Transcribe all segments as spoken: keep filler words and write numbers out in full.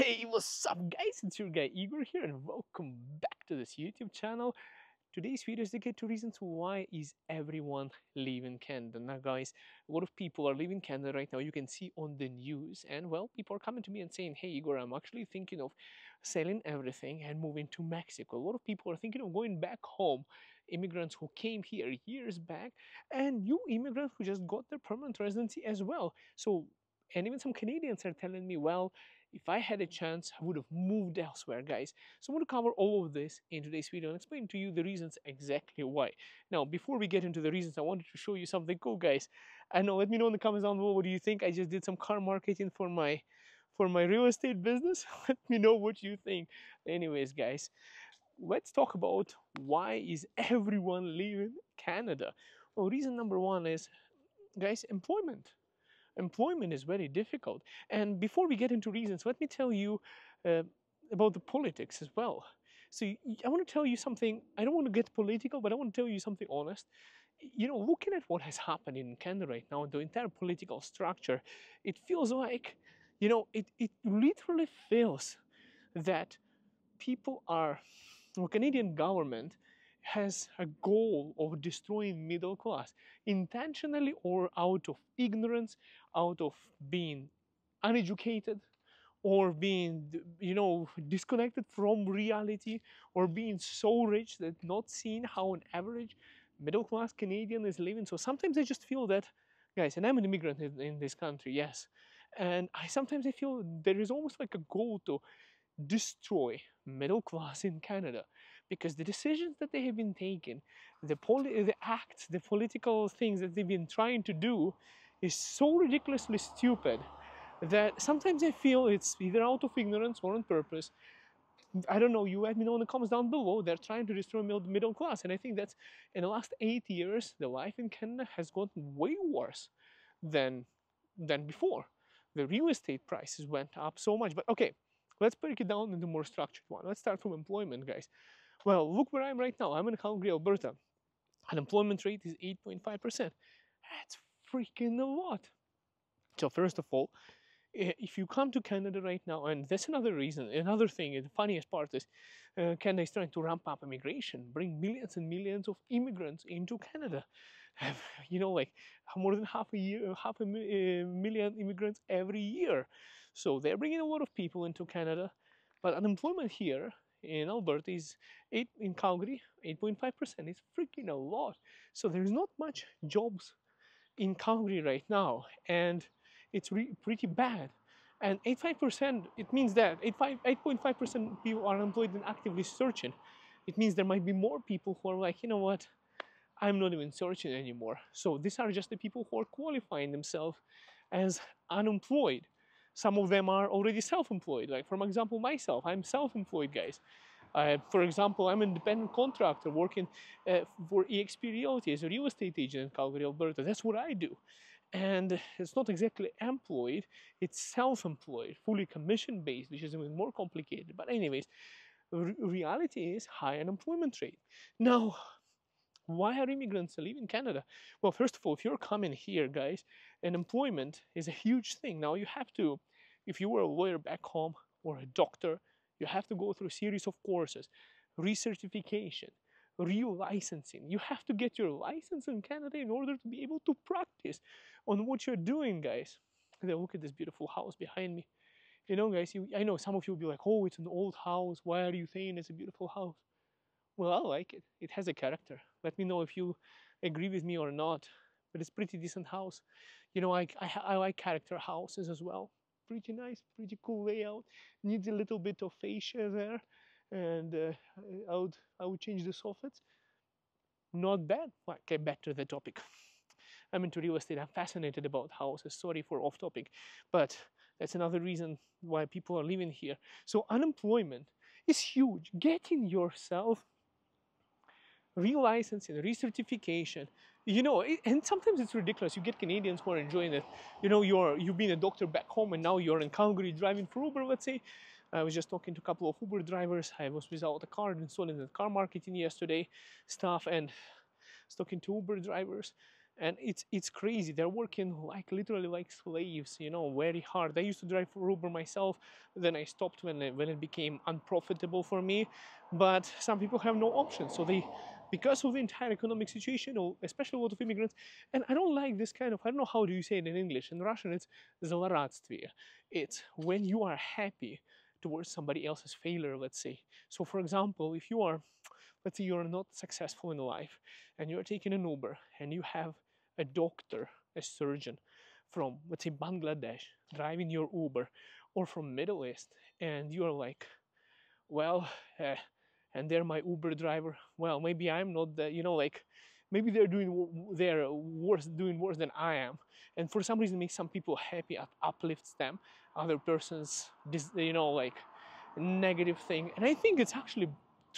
Hey, what's up guys, it's your guy Igor here and welcome back to this YouTube channel. Today's video is dedicated to reasons why is everyone leaving Canada. Now guys, a lot of people are leaving Canada right now. You can see on the news, and well, people are coming to me and saying, hey Igor, I'm actually thinking of selling everything and moving to Mexico. A lot of people are thinking of going back home. Immigrants who came here years back and new immigrants who just got their permanent residency as well. So, and even some Canadians are telling me, well, if I had a chance, I would have moved elsewhere, guys. So I'm going to cover all of this in today's video and explain to you the reasons exactly why. Now, before we get into the reasons, I wanted to show you something cool, guys. I know, let me know in the comments down below, what do you think? I just did some car marketing for my, for my real estate business. Let me know what you think. Anyways, guys, let's talk about why is everyone leaving Canada. Well, reason number one is, guys, employment. Employment is very difficult. And before we get into reasons, let me tell you uh, about the politics as well. So I want to tell you something. I don't want to get political, but I want to tell you something honest. You know, looking at what has happened in Canada right now, the entire political structure, it feels like, you know, it, it literally feels that people are, the Canadian government has a goal of destroying middle class, intentionally or out of ignorance, out of being uneducated or being, you know, disconnected from reality, or being so rich that not seeing how an average middle class Canadian is living. So sometimes I just feel that, guys, and I'm an immigrant in, in this country, yes, and I sometimes I feel there is almost like a goal to destroy middle class in Canada, because the decisions that they have been taking, the poli the acts, the political things that they've been trying to do is so ridiculously stupid that sometimes I feel it's either out of ignorance or on purpose. I don't know, you let me know in the comments down below. They're trying to destroy middle class, and I think that's, in the last eight years, the life in Canada has gotten way worse than, than before. The real estate prices went up so much, but okay, let's break it down into a more structured one. Let's start from employment, guys. Well, look where I am right now. I'm in Calgary, Alberta. Unemployment rate is eight point five percent. That's freaking a lot. So first of all, if you come to Canada right now, and that's another reason, another thing, the funniest part is uh, Canada is trying to ramp up immigration, bring millions and millions of immigrants into Canada. You know, like more than half a year, half a million immigrants every year. So they're bringing a lot of people into Canada, but unemployment here in Alberta is eight, in Calgary, eight point five percent is freaking a lot. So there's not much jobs in Calgary right now, and it's re pretty bad. And eighty-five percent, it means that eight point five percent people are unemployed and actively searching. It means there might be more people who are like, you know what, I'm not even searching anymore. So these are just the people who are qualifying themselves as unemployed. Some of them are already self-employed. Like, for example, myself, I'm self-employed, guys. Uh, for example, I'm an independent contractor working uh, for E X P Realty as a real estate agent in Calgary, Alberta. That's what I do. And it's not exactly employed, it's self-employed, fully commission-based, which is even more complicated. But anyways, re reality is high unemployment rate. Now, why are immigrants leaving Canada? Well, first of all, if you're coming here, guys, and employment is a huge thing. Now, you have to, if you were a lawyer back home or a doctor, you have to go through a series of courses, recertification, re-licensing. You have to get your license in Canada in order to be able to practice on what you're doing, guys. And then look at this beautiful house behind me. You know, guys, you, I know some of you will be like, oh, it's an old house. Why are you saying it's a beautiful house? Well, I like it. It has a character. Let me know if you agree with me or not. But it's a pretty decent house. You know, I, I, I like character houses as well. Pretty nice, pretty cool layout. Needs a little bit of fascia there. And uh, I would I would change the soffits. Not bad. Okay, back to the topic. I'm into real estate. I'm fascinated about houses. Sorry for off topic, but that's another reason why people are living here. So unemployment is huge. Getting yourself re-licensing, recertification, you know, it, and sometimes it's ridiculous. You get Canadians who are enjoying it. You know, you're you've been a doctor back home, and now you're in Calgary driving for Uber, let's say. I was just talking to a couple of Uber drivers. I was without a car, installing the car marketing yesterday stuff, and I was talking to Uber drivers, And it's it's crazy. They're working like literally like slaves, you know, very hard. I used to drive for Uber myself. Then I stopped when it, when it became unprofitable for me. But some people have no options, so they, because of the entire economic situation, or especially a lot of immigrants. And I don't like this kind of, I don't know how do you say it in English. In Russian, it's zlорадствие. It's when you are happy towards somebody else's failure, let's say. So for example, if you are, let's say you're not successful in life and you're taking an Uber and you have a doctor, a surgeon from, let's say, Bangladesh driving your Uber, or from Middle East, and you're like, well, uh, and they're my Uber driver, well, maybe I'm not the, you know, like, maybe they're doing they're worse, doing worse than I am, and for some reason makes some people happy, up, uplifts them, other person's, you know, like, negative thing. And I think it's actually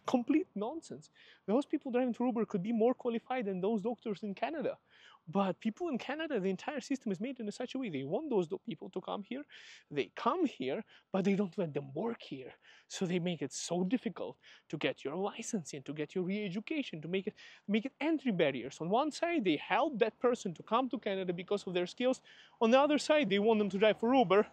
complete nonsense. Those people driving to Uber could be more qualified than those doctors in Canada. But people in Canada, the entire system is made in such a way, they want those people to come here, they come here, but they don't let them work here. So they make it so difficult to get your licensing, to get your re-education, to make it, make it entry barriers. On one side, they help that person to come to Canada because of their skills. On the other side, they want them to drive for Uber.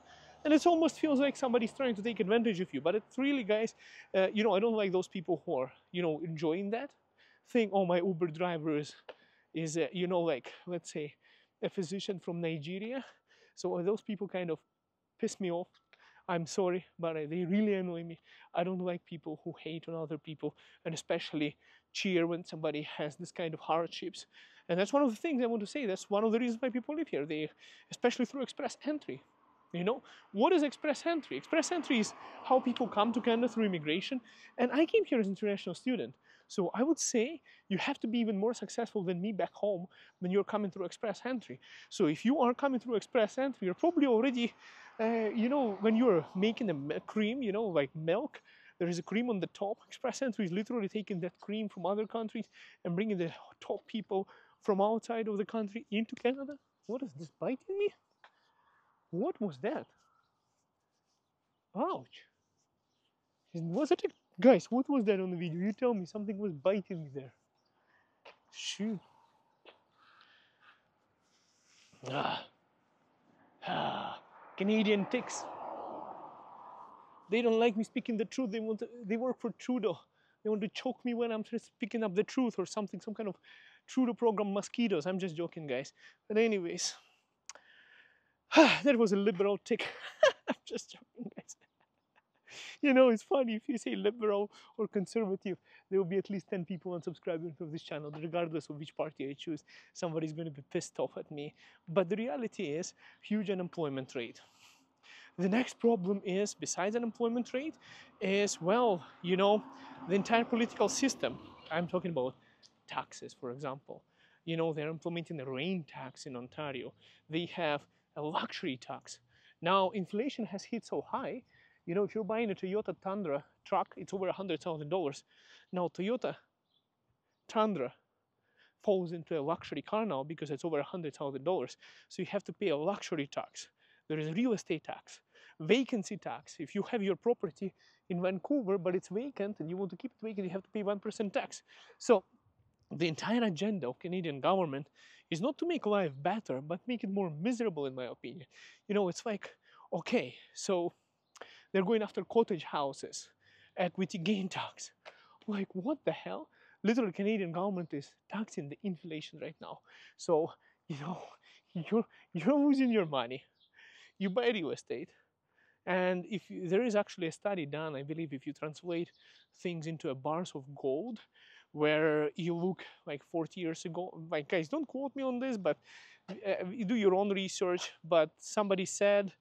And it almost feels like somebody's trying to take advantage of you. But it's really, guys, uh, you know, I don't like those people who are, you know, enjoying that thing. Oh, my Uber driver is, is uh, you know, like, let's say, a physician from Nigeria. So those people kind of piss me off. I'm sorry, but they really annoy me. I don't like people who hate on other people, and especially cheer when somebody has this kind of hardships. And that's one of the things I want to say. That's one of the reasons why people live here. They, especially through express entry. You know, what is express entry? Express entry is how people come to Canada through immigration. And I came here as an international student. So I would say you have to be even more successful than me back home when you're coming through express entry. So if you are coming through express entry, you're probably already, uh, you know, when you're making a cream, you know, like milk, there is a cream on the top. Express entry is literally taking that cream from other countries and bringing the top people from outside of the country into Canada. What is this biting me? What was that? Ouch! Was it a... Guys, what was that on the video? You tell me, something was biting me there. Shoot. Ah. Ah. Canadian ticks. They don't like me speaking the truth. They want to, they work for Trudeau. They want to choke me when I'm just picking up the truth or something. Some kind of Trudeau program mosquitoes. I'm just joking, guys. But anyways... That was a liberal tick. I'm just joking, guys. You know, it's funny, if you say liberal or conservative, there will be at least ten people unsubscribing to this channel, regardless of which party I choose. Somebody's going to be pissed off at me. But the reality is, huge unemployment rate. The next problem is, besides unemployment rate, is, well, you know, the entire political system. I'm talking about taxes, for example. You know, they're implementing a rain tax in Ontario. They have a luxury tax. Now, inflation has hit so high, you know, if you're buying a Toyota Tundra truck, it's over one hundred thousand dollars. Now, Toyota Tundra falls into a luxury car now because it's over one hundred thousand dollars. So you have to pay a luxury tax. There is a real estate tax, vacancy tax. If you have your property in Vancouver, but it's vacant and you want to keep it vacant, you have to pay one percent tax. So the entire agenda of Canadian government is not to make life better, but make it more miserable, in my opinion. You know, it's like, okay, so they're going after cottage houses, equity gain tax. Like, what the hell? Literally, Canadian government is taxing the inflation right now. So, you know, you're, you're losing your money. You buy real estate. And if you, there is actually a study done, I believe, if you translate things into a bars of gold, where you look like forty years ago, like, guys, don't quote me on this, but uh, you do your own research. But somebody said,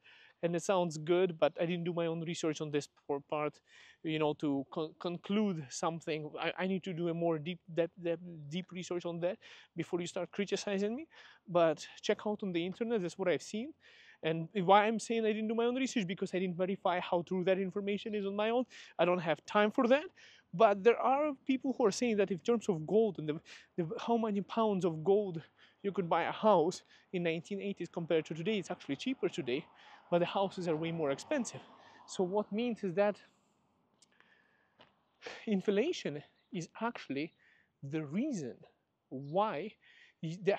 and it sounds good, but I didn't do my own research on this part, you know, to con conclude something. I, I need to do a more deep, that, that deep research on that before you start criticizing me. But check out on the internet, that's what I've seen. And why I'm saying I didn't do my own research, because I didn't verify how true that information is on my own. I don't have time for that. But there are people who are saying that in terms of gold and the, the, how many pounds of gold you could buy a house in nineteen eighties compared to today, it's actually cheaper today, but the houses are way more expensive. So what means is that inflation is actually the reason why the,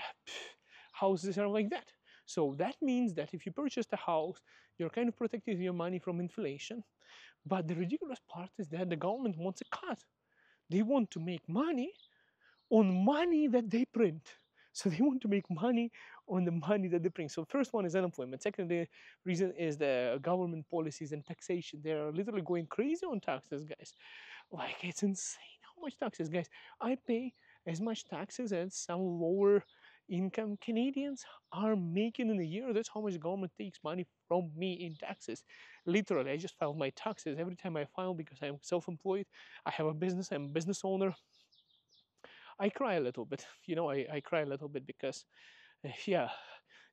houses are like that. So that means that if you purchased a house, you're kind of protecting your money from inflation. But the ridiculous part is that the government wants a cut. They want to make money on money that they print. So they want to make money on the money that they print. So first one is unemployment. Second the reason is the government policies and taxation. They are literally going crazy on taxes, guys. Like, it's insane how much taxes, guys. I pay as much taxes as some lower income Canadians are making in a year. That's how much the government takes money from me in taxes. Literally, I just file my taxes every time I file because I'm self-employed. I have a business, I'm a business owner. I cry a little bit, you know, I, I cry a little bit because, uh, yeah,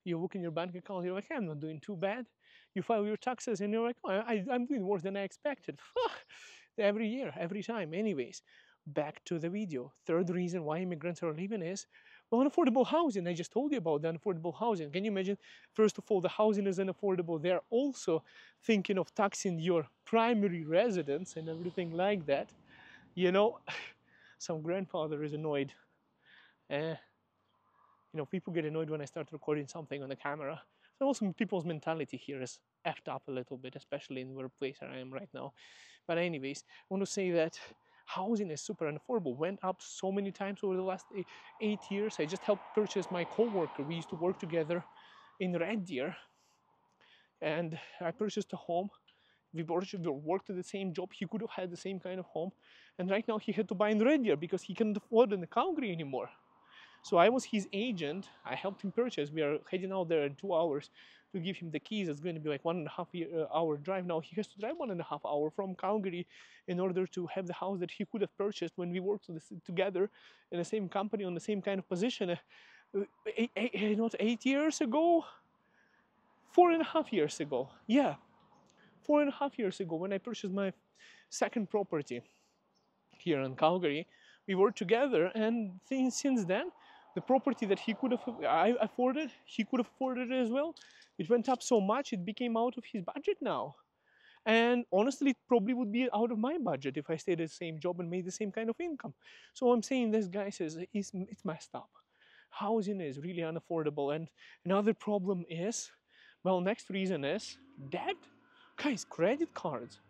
you look in your bank account, you're like, I'm not doing too bad. You file your taxes and you're like, oh, I, I'm doing worse than I expected. Every year, every time. Anyways, back to the video. Third reason why immigrants are leaving is, well, unaffordable housing. I just told you about the unaffordable housing. Can you imagine, first of all, the housing is unaffordable. They're also thinking of taxing your primary residence and everything like that, you know. Some grandfather is annoyed. Uh, you know, people get annoyed when I start recording something on the camera. So also people's mentality here is effed up a little bit, especially in where place I am right now. But anyways, I want to say that housing is super unaffordable. Went up so many times over the last eight years. I just helped purchase my co-worker. We used to work together in Red Deer. And I purchased a home. We worked at the same job, he could have had the same kind of home. And right now he had to buy in Red Deer because he can't afford in Calgary anymore. So I was his agent, I helped him purchase. We are heading out there in two hours to give him the keys. It's going to be like one and a half hour drive now. He has to drive one and a half hour from Calgary in order to have the house that he could have purchased when we worked together in the same company on the same kind of position. Eight, eight, not eight years ago? Four and a half years ago, yeah. Four and a half years ago, when I purchased my second property here in Calgary, we were together, and since then, the property that he could have I afforded, he could have afforded it as well. It went up so much, it became out of his budget now. And honestly, it probably would be out of my budget if I stayed at the same job and made the same kind of income. So I'm saying this, guys, is it's messed up. Housing is really unaffordable. And another problem is, well, next reason is debt. Guys, credit cards,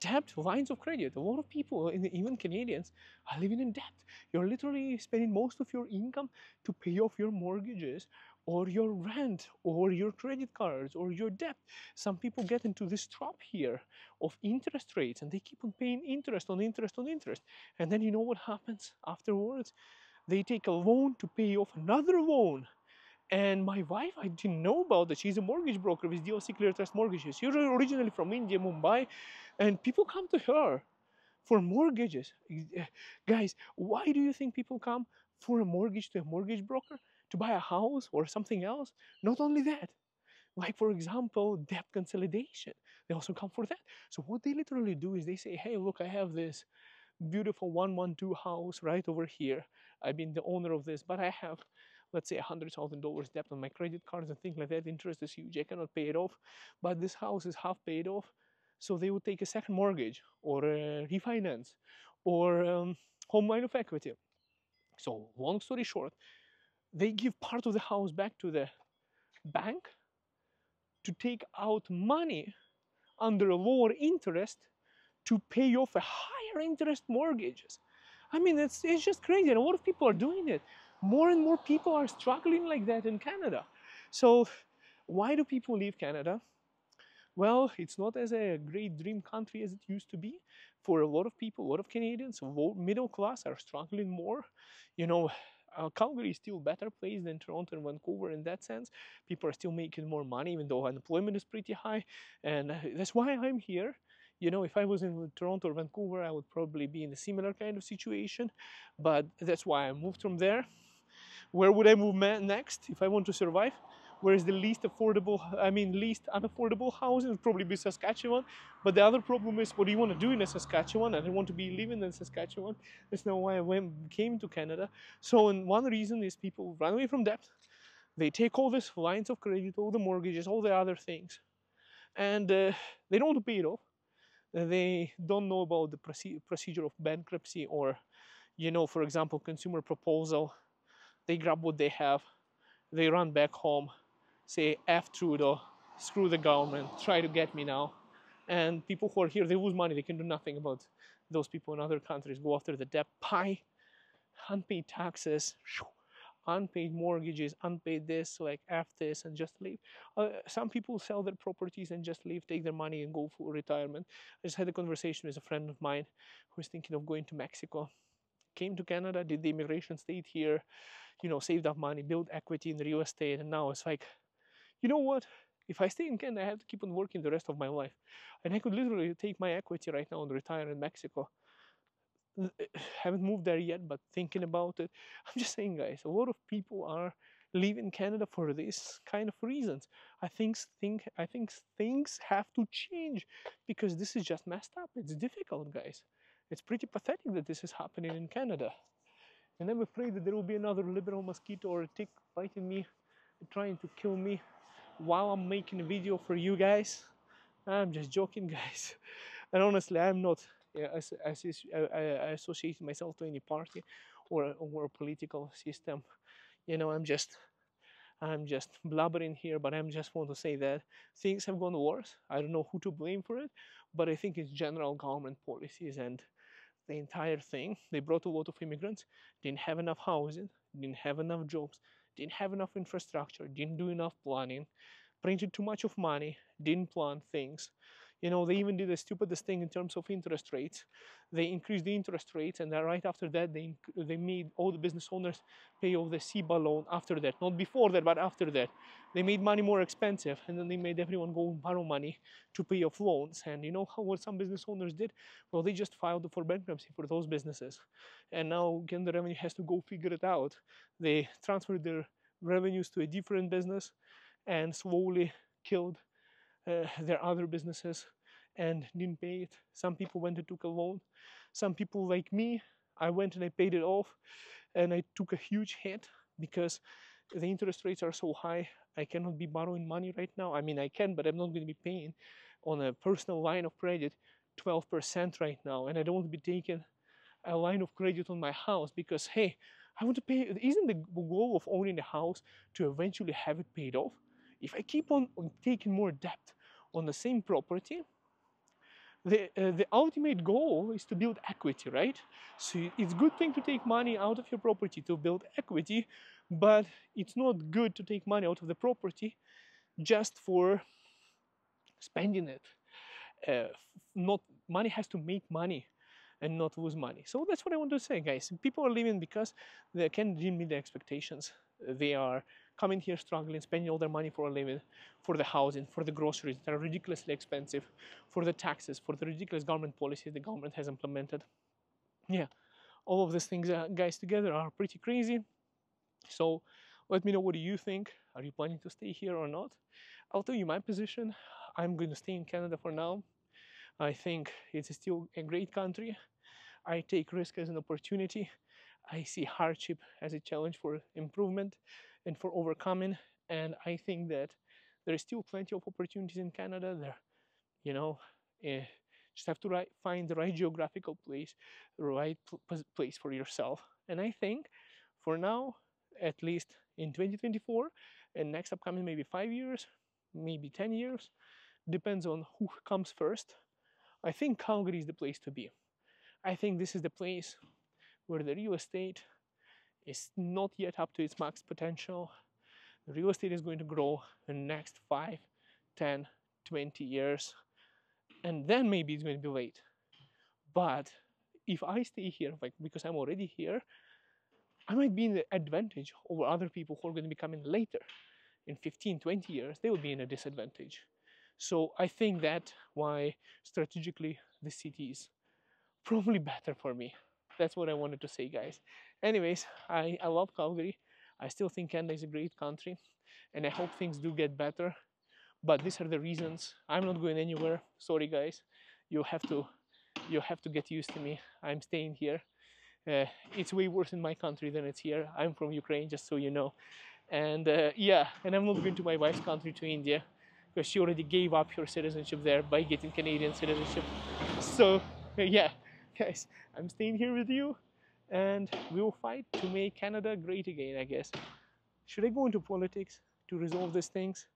debt, lines of credit. A lot of people, even Canadians, are living in debt. You're literally spending most of your income to pay off your mortgages or your rent or your credit cards or your debt. Some people get into this trap here of interest rates and they keep on paying interest on interest on interest. And then you know what happens afterwards? They take a loan to pay off another loan. And my wife, I didn't know about that. She's a mortgage broker with D L C Clear Trust Mortgages. She's originally from India, Mumbai, and people come to her for mortgages. Guys, why do you think people come for a mortgage to a mortgage broker? To buy a house or something else? Not only that. Like, for example, debt consolidation. They also come for that. So what they literally do is they say, hey, look, I have this beautiful one one two house right over here. I've been the owner of this, but I have, let's say, one hundred thousand dollars debt on my credit cards and things like that. Interest is huge. I cannot pay it off, but this house is half paid off. So they would take a second mortgage or a refinance or um, home line of equity. So long story short, they give part of the house back to the bank to take out money under a lower interest to pay off a higher interest mortgages. I mean, it's, it's just crazy. And a lot of people are doing it. More and more people are struggling like that in Canada. So why do people leave Canada? Well, it's not as a great dream country as it used to be. For a lot of people, a lot of Canadians, middle class are struggling more. You know, uh, Calgary is still a better place than Toronto and Vancouver in that sense. People are still making more money, even though unemployment is pretty high. And that's why I'm here. You know, if I was in Toronto or Vancouver, I would probably be in a similar kind of situation. But that's why I moved from there. Where would I move next if I want to survive? Where is the least affordable, I mean, least unaffordable housing? It would probably be Saskatchewan. But the other problem is, what do you want to do in Saskatchewan? I don't want to be living in Saskatchewan. That's not why I went, came to Canada. So, and one reason is people run away from debt. They take all these lines of credit, all the mortgages, all the other things. And uh, they don't want to pay it off. They don't know about the procedure of bankruptcy or, you know, for example, consumer proposal. They grab what they have they run back home, say, F Trudeau, screw the government, try to get me now. And people who are here, they lose money, they can do nothing about those people in other countries, go after the debt pie, unpaid taxes, unpaid mortgages, unpaid this, like F this, and just leave. Uh, some people sell their properties and just leave, take their money and go for retirement. I just had a conversation with a friend of mine who is thinking of going to Mexico. Came to Canada, did the immigration, stayed here, you know, saved up money, built equity in real estate, and now it's like, you know what? If I stay in Canada, I have to keep on working the rest of my life. And I could literally take my equity right now and retire in Mexico. I haven't moved there yet, but thinking about it, I'm just saying, guys, a lot of people are leaving Canada for this kind of reasons. I think, think, I think things have to change because this is just messed up. It's difficult, guys. It's pretty pathetic that this is happening in Canada. And I'm afraid that there will be another liberal mosquito or a tick biting me and trying to kill me while I'm making a video for you guys. I'm just joking, guys. And honestly, I'm not yeah, as, as, I, I associate myself to any party or, or a political system. You know, I'm just I'm just blubbering here, but I just want to say that things have gone worse. I don't know who to blame for it, but I think it's general government policies and the entire thing. They brought a lot of immigrants, didn't have enough housing, didn't have enough jobs, didn't have enough infrastructure, didn't do enough planning, printed too much of money, didn't plan things. You know, they even did the stupidest thing in terms of interest rates. They increased the interest rates, and then right after that, they they made all the business owners pay off the SIBA loan after that. Not before that, but after that. They made money more expensive, and then they made everyone go and borrow money to pay off loans. And you know how what some business owners did? Well, they just filed for bankruptcy for those businesses. And now, again, the revenue has to go figure it out. They transferred their revenues to a different business and slowly killed Uh, their other businesses and didn't pay it. Some people went and took a loan. Some people like me, I went and I paid it off, and I took a huge hit because the interest rates are so high. I cannot be borrowing money right now. I mean, I can, but I'm not going to be paying on a personal line of credit twelve percent right now, and I don't want to be taking a line of credit on my house because, hey, I want to pay. Isn't the goal of owning a house to eventually have it paid off? If I keep on taking more debt on the same property, the, uh, the ultimate goal is to build equity, right? So it's a good thing to take money out of your property to build equity, but it's not good to take money out of the property just for spending it. Uh, not, money has to make money and not lose money. So that's what I want to say, guys. People are leaving because they can't meet their expectations. They are coming here struggling, spending all their money for a living, for the housing, for the groceries that are ridiculously expensive, for the taxes, for the ridiculous government policies the government has implemented. Yeah, all of these things, uh, guys, together are pretty crazy. So let me know, what do you think? Are you planning to stay here or not? I'll tell you my position. I'm going to stay in Canada for now. I think it's still a great country. I take risk as an opportunity. I see hardship as a challenge for improvement and for overcoming, and I think that there is still plenty of opportunities in Canada. There, you know, eh, just have to right, find the right geographical place, the right pl place for yourself. And I think, for now, at least in twenty twenty-four, and next upcoming maybe five years, maybe ten years, depends on who comes first. I think Calgary is the place to be. I think this is the place where the real estate is not yet up to its max potential. The real estate is going to grow in the next five, ten, twenty years, and then maybe it's going to be late. But if I stay here, like, because I'm already here, I might be in the advantage over other people who are going to be coming later. In fifteen, twenty years, they will be in a disadvantage. So I think that's why strategically the city is probably better for me. That's what I wanted to say, guys. Anyways, I, I love Calgary. I still think Canada is a great country, and I hope things do get better. But these are the reasons. I'm not going anywhere. Sorry, guys. You have to, you have to get used to me. I'm staying here. Uh, it's way worse in my country than it's here. I'm from Ukraine, just so you know. And uh, yeah, and I'm not going to my wife's country, to India, because she already gave up her citizenship there by getting Canadian citizenship. So uh, yeah. Guys, I'm staying here with you, and we will fight to make Canada great again, I guess. Should I go into politics to resolve these things?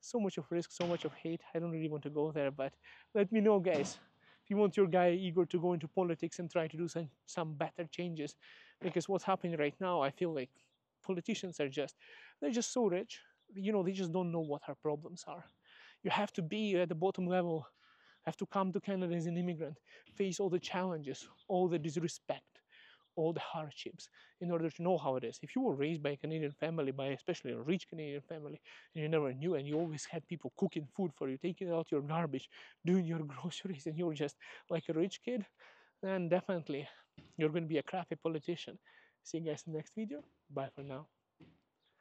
So much of risk, so much of hate. I don't really want to go there, but let me know, guys, if you want your guy Igor to go into politics and try to do some, some better changes. Because what's happening right now, I feel like politicians are just, they're just so rich, you know, they just don't know what our problems are. You have to be at the bottom level, have to come to Canada as an immigrant, face all the challenges, all the disrespect, all the hardships in order to know how it is. If you were raised by a Canadian family, by especially a rich Canadian family, and you never knew, and you always had people cooking food for you, taking out your garbage, doing your groceries, and you're just like a rich kid, then definitely you're going to be a crappy politician. See you guys in the next video. Bye for now.